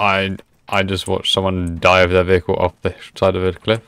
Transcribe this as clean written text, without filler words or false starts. I just watched someone dive their vehicle off the side of a cliff.